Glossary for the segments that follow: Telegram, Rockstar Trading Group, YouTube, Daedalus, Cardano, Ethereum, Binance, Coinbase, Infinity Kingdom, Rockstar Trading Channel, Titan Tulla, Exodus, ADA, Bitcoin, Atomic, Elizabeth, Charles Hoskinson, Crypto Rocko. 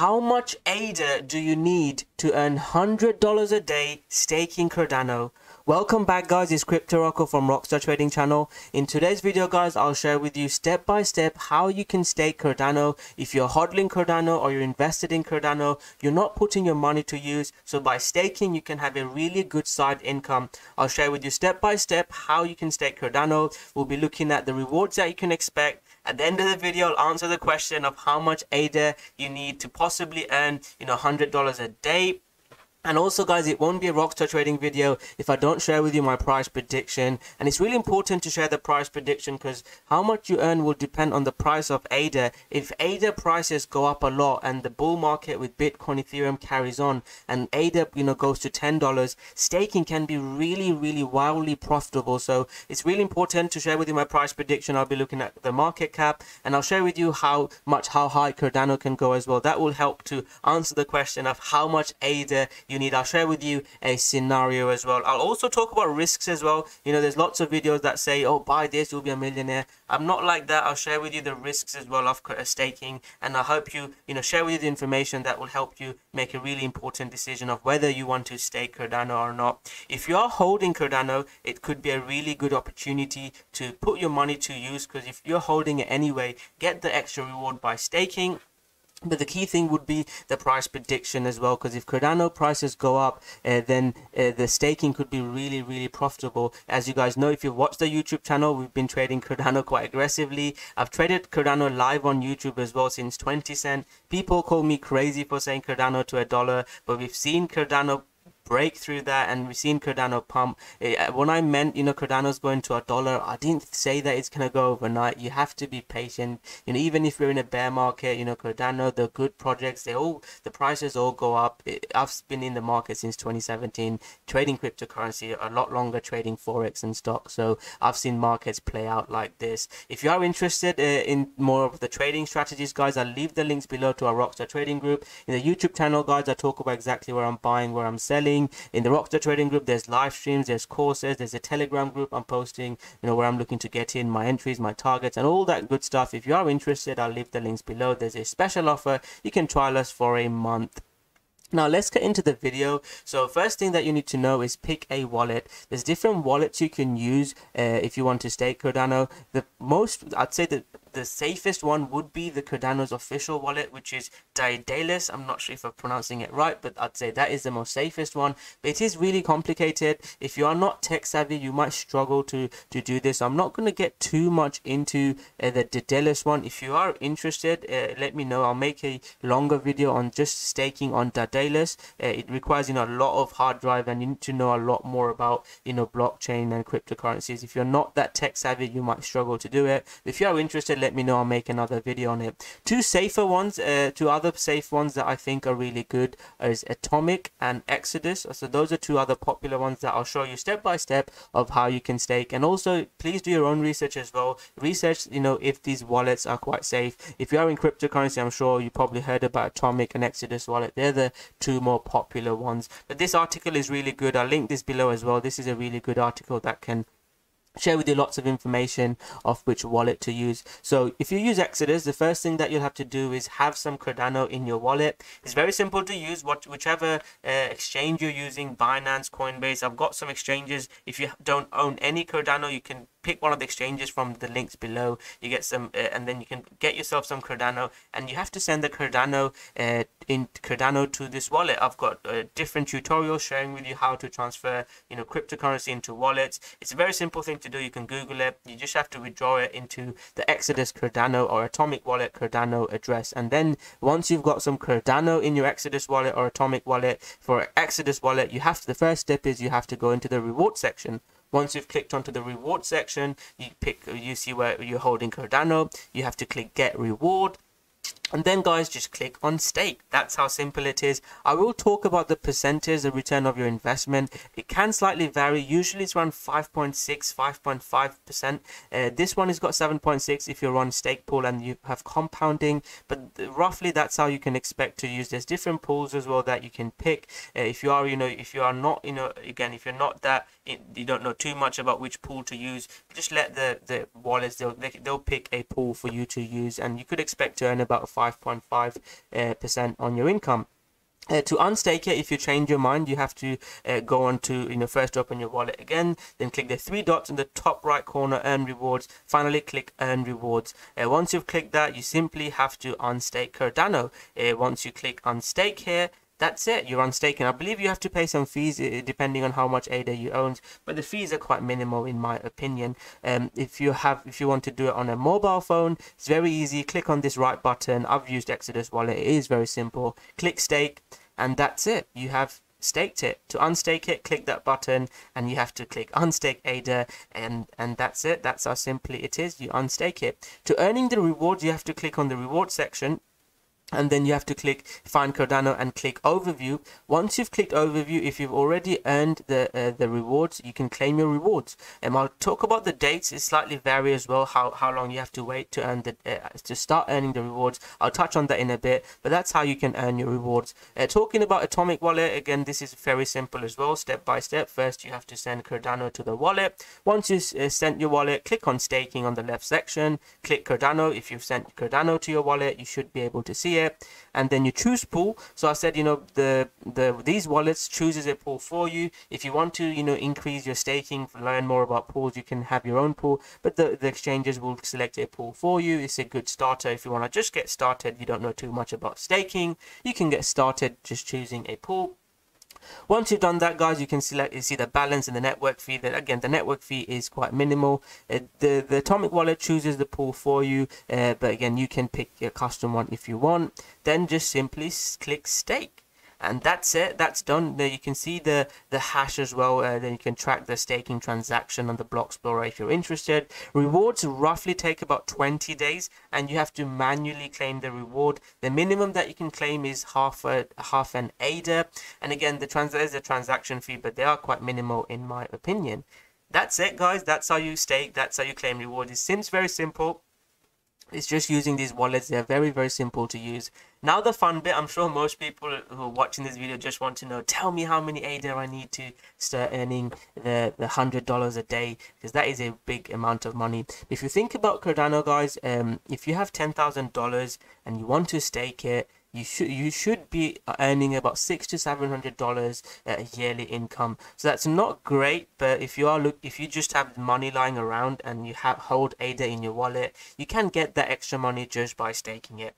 How much ADA do you need to earn $100 a day staking Cardano? Welcome back, guys. It's Crypto Rocko from Rockstar Trading Channel. In today's video, guys, I'll share with you step by step how you can stake Cardano. If you're hodling Cardano or you're invested in Cardano, you're not putting your money to use. So by staking, you can have a really good side income. I'll share with you step by step how you can stake Cardano. We'll be looking at the rewards that you can expect. At the end of the video, I'll answer the question of how much ADA you need to possibly earn, $100 a day. And also, guys, it won't be a Rockstar Trading video if I don't share with you my price prediction. And it's really important to share the price prediction because how much you earn will depend on the price of ADA. If ADA prices go up a lot and the bull market with Bitcoin, Ethereum carries on and ADA, goes to $10, staking can be really, really wildly profitable. So it's really important to share with you my price prediction. I'll be looking at the market cap and I'll share with you how high Cardano can go as well. That will help to answer the question of how much ADA you need. I'll share with you a scenario as well. I'll also talk about risks as well. There's lots of videos that say, oh, buy this, you'll be a millionaire. I'm not like that. I'll share with you the risks as well of staking, and I hope you share with you the information that will help you make a really important decision of whether you want to stake Cardano or not. If you are holding Cardano, it could be a really good opportunity to put your money to use, because if you're holding it anyway, get the extra reward by staking. But the key thing would be the price prediction as well, because if Cardano prices go up, then the staking could be really, really profitable. As you guys know, if you've watched the YouTube channel, we've been trading Cardano quite aggressively. I've traded Cardano live on YouTube as well since 20 cents. People call me crazy for saying Cardano to $1, but we've seen Cardano break through that, and we've seen Cardano pump. When I meant Cardano's going to $1, I didn't say that it's gonna go overnight. You have to be patient. Even if we're in a bear market, Cardano, the good projects, the prices all go up. I've been in the market since 2017 trading cryptocurrency, a lot longer trading forex and stocks, so I've seen markets play out like this. If you are interested in more of the trading strategies, guys, I'll leave the links below to our Rockstar Trading Group. In the YouTube channel, guys, I talk about exactly where I'm buying, where I'm selling. In the Rockstar Trading Group, there's live streams, there's courses, there's a Telegram group I'm posting, where I'm looking to get in my entries, my targets, and all that good stuff. If you are interested, I'll leave the links below. There's a special offer. You can trial us for a month. Now let's get into the video. So first thing that you need to know is pick a wallet. There's different wallets you can use if you want to stake Cardano. I'd say the safest one would be the Cardano's official wallet, which is Daedalus. I'm not sure if I'm pronouncing it right, but I'd say that is the most safest one. But it is really complicated. If you are not tech savvy, you might struggle to do this. I'm not going to get too much into the Daedalus one. If you are interested, let me know. I'll make a longer video on just staking on Daedalus. It requires a lot of hard drive, and you need to know a lot more about blockchain and cryptocurrencies. If you're not that tech savvy, you might struggle to do it. If you are interested, let me know. I'll make another video on it. Two other safe ones that I think are really good is Atomic and Exodus. So those are two other popular ones that I'll show you step by step of how you can stake. And also, please do your own research as well. Research if these wallets are quite safe. If you are in cryptocurrency, I'm sure you probably heard about Atomic and Exodus wallet. They're the two more popular ones. But this article is really good. I'll link this below as well. This is a really good article that can share with you lots of information of which wallet to use. So if you use Exodus, the first thing that you'll have to do is have some Cardano in your wallet. It's very simple to use, whichever exchange you're using, Binance, Coinbase. I've got some exchanges. If you don't own any Cardano, you can pick one of the exchanges from the links below. You get some and then you can get yourself some Cardano, and you have to send the Cardano to this wallet. I've got a different tutorial sharing with you how to transfer cryptocurrency into wallets. It's a very simple thing to do. You can Google it. You just have to withdraw it into the Exodus Cardano or Atomic wallet Cardano address, and then once you've got some Cardano in your Exodus wallet or Atomic wallet, for Exodus wallet the first step is you have to go into the reward section. Once you've clicked onto the reward section, you see where you're holding Cardano. You have to click get reward. And then, guys, just click on stake. That's how simple it is. I will talk about the percentage, the return of your investment. It can slightly vary. Usually it's around 5.6, 5.5%. This one has got 7.6 if you're on stake pool and you have compounding. But roughly that's how you can expect to use. There's different pools as well that you can pick. If you are not, again, if you're not that you don't know too much about which pool to use, just let the wallets, they'll pick a pool for you to use, and you could expect to earn about 5.5% on your income. To unstake it, if you change your mind, you have to go on to, first open your wallet again, then click the three dots in the top right corner, earn rewards. Finally, click earn rewards. Once you've clicked that, you simply have to unstake Cardano. Once you click unstake here, that's it, you're unstaking. I believe you have to pay some fees depending on how much ADA you own, but the fees are quite minimal in my opinion. If you want to do it on a mobile phone, it's very easy. Click on this right button. I've used Exodus wallet, it is very simple. Click stake, and that's it. You have staked it. To unstake it, click that button, and you have to click unstake ADA, and that's it. That's how simply it is. You unstake it. To earning the rewards, you have to click on the reward section, and then you have to click find Cardano and click overview. Once you've clicked overview, if you've already earned the rewards, you can claim your rewards. And I'll talk about the dates. It slightly varies as well how long you have to wait to earn to start earning the rewards. I'll touch on that in a bit, but that's how you can earn your rewards. Talking about Atomic wallet again, this is very simple as well, step by step. First you have to send Cardano to the wallet. Once you sent your wallet, click on staking on the left section, click Cardano. If you've sent Cardano to your wallet, you should be able to see it. And then you choose pool. So I said, these wallets chooses a pool for you. If you want to, increase your staking, learn more about pools, you can have your own pool, but the exchanges will select a pool for you. It's a good starter. If you want to just get started, you don't know too much about staking, you can get started just choosing a pool. Once you've done that, guys, you can select, you see the balance and the network fee. That again, the network fee is quite minimal. The Atomic wallet chooses the pool for you, but again, you can pick your custom one if you want. Then just simply click stake, and that's it. That's done. There you can see the hash as well. Then you can track the staking transaction on the block explorer if you're interested. Rewards roughly take about 20 days, and you have to manually claim the reward. The minimum that you can claim is half an ADA, and again there's a transaction fee, but they are quite minimal in my opinion. That's it, guys. That's how you stake. That's how you claim rewards. It seems very simple. It's just using these wallets. They're very, very simple to use. Now the fun bit, I'm sure most people who are watching this video just want to know, tell me how many ADA I need to start earning the $100 a day, because that is a big amount of money. If you think about Cardano, guys, if you have $10,000 and you want to stake it, you should be earning about $600 to $700 yearly income. So that's not great, but if you just have money lying around and you hold ADA in your wallet, you can get that extra money just by staking it.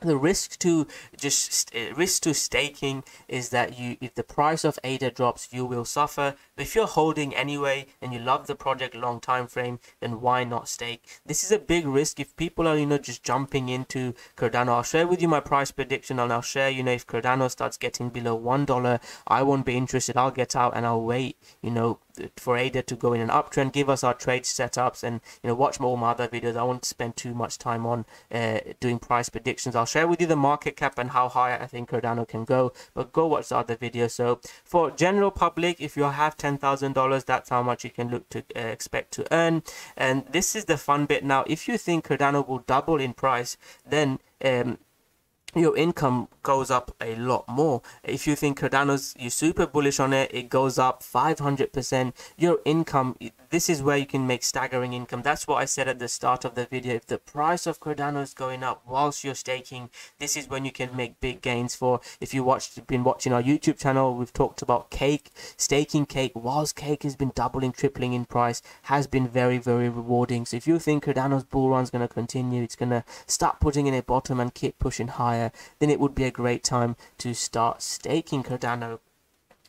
The risk to staking is that if the price of ADA drops, you will suffer. But if you're holding anyway and you love the project long time frame, then why not stake? This is a big risk. If people are just jumping into Cardano, I'll share with you my price prediction, and I'll share if Cardano starts getting below $1, I won't be interested. I'll get out and I'll wait for ADA to go in an uptrend, give us our trade setups, and watch all my other videos. I won't spend too much time on doing price predictions. I'll share with you the market cap and how high I think Cardano can go, but go watch the other videos. So for general public, if you have $10,000, that's how much you can look to expect to earn. And this is the fun bit. Now if you think Cardano will double in price, then your income goes up a lot more. If you think you're super bullish on it, it goes up 500%. Your income, this is where you can make staggering income. That's what I said at the start of the video. If the price of Cardano is going up whilst you're staking, this is when you can make big gains. If you've been watching our YouTube channel, we've talked about cake, staking cake. Whilst cake has been doubling, tripling in price, has been very, very rewarding. So if you think Cardano's bull run's going to continue, it's going to start putting in a bottom and keep pushing higher, then it would be a great time to start staking Cardano.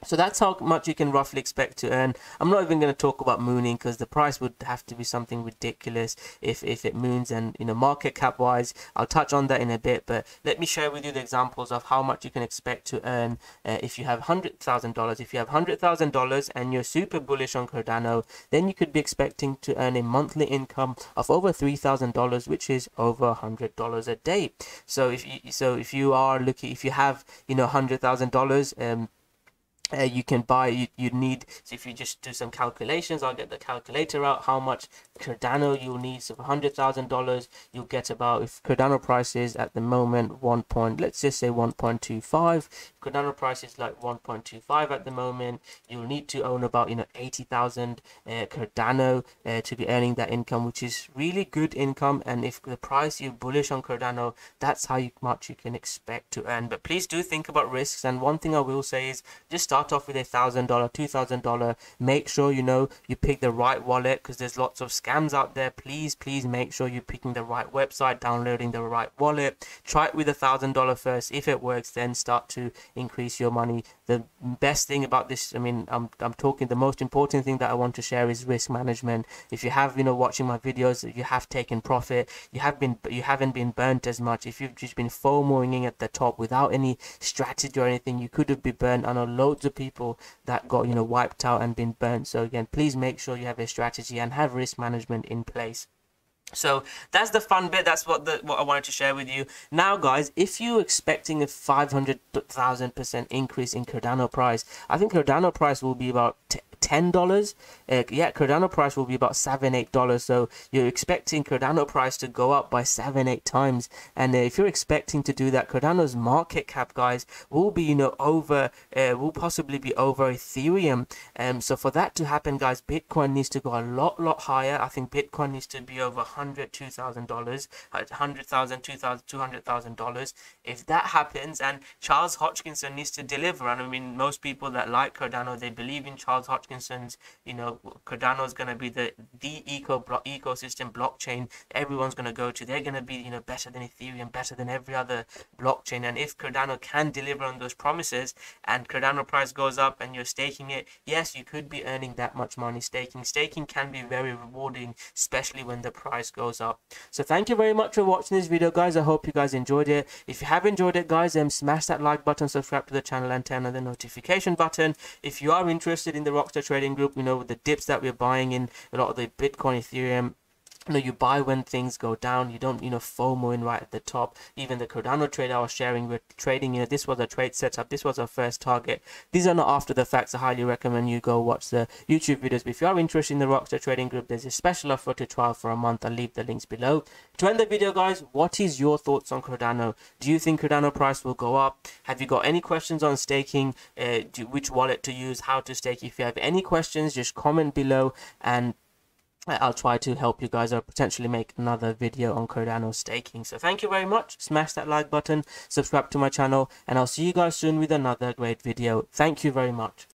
So that's how much you can roughly expect to earn. I'm not even going to talk about mooning, because the price would have to be something ridiculous if it moons, and market cap wise, I'll touch on that in a bit. But let me share with you the examples of how much you can expect to earn if you have $100,000. If you have $100,000 and you're super bullish on Cardano, then you could be expecting to earn a monthly income of over $3,000, which is over $100 a day. So if you have $100,000, you can buy, you need, so if you just do some calculations, I'll get the calculator out, how much Cardano you'll need. So for $100,000, you'll get about, if Cardano price is at the moment let's just say 1.25, Cardano price is like 1.25 at the moment, you'll need to own about, you know, 80,000 Cardano to be earning that income, which is really good income. And if the price, you're bullish on Cardano, that's how much you can expect to earn. But please do think about risks. And one thing I will say is just start off with $1,000, $2,000. Make sure you know you pick the right wallet, because there's lots of scams out there. Please make sure you're picking the right website, downloading the right wallet. Try it with $1,000 first. If it works, then start to increase your money. The best thing about this, I mean, I'm talking, the most important thing that I want to share is risk management. If you have, you know, watching my videos, you have taken profit, you haven't been burnt as much. If you've just been FOMOing at the top without any strategy or anything, you could have been burnt. I know loads of people that got, you know, wiped out and been burnt. So again, please make sure you have a strategy and have risk management in place. So that's the fun bit. That's what I wanted to share with you. Now, guys, if you're expecting a 500,000% increase in Cardano price, I think Cardano price will be about $10. Yeah, Cardano price will be about $7-8. So you're expecting Cardano price to go up by 7-8 times. And if you're expecting to do that, Cardano's market cap, guys, will be, you know, over, will possibly be over Ethereum. So for that to happen, guys, Bitcoin needs to go a lot higher. I think Bitcoin needs to be over $100,000, $200,000. If that happens, and Charles Hoskinson needs to deliver. And I mean, most people that like Cardano, they believe in Charles Hoskinson. You know, Cardano is going to be the ecosystem blockchain everyone's going to go to. They're going to be, you know, better than Ethereum, better than every other blockchain. And if Cardano can deliver on those promises and Cardano price goes up and you're staking it, yes, you could be earning that much money staking. Staking can be very rewarding, especially when the price goes up. So thank you very much for watching this video, guys. I hope you guys enjoyed it. If you have enjoyed it, guys, then smash that like button, subscribe to the channel, and turn on the notification button. If you are interested in the Rockstar Trading Group, you know, with the dips that we're buying in a lot of the Bitcoin, Ethereum, you know, you buy when things go down. You don't, you know, FOMO in right at the top. Even the Cardano trade I was sharing, we're trading, you know, this was a trade setup, this was our first target. These are not after the facts. I highly recommend you go watch the YouTube videos. But if you are interested in the Rockstar Trading Group, there's a special offer to trial for a month. I'll leave the links below. To end the video, guys, what is your thoughts on Cardano? Do you think Cardano price will go up? Have you got any questions on staking, which wallet to use, how to stake? If you have any questions, just comment below, and I'll try to help you guys or potentially make another video on Cardano staking. So thank you very much. Smash that like button, subscribe to my channel, and I'll see you guys soon with another great video. Thank you very much.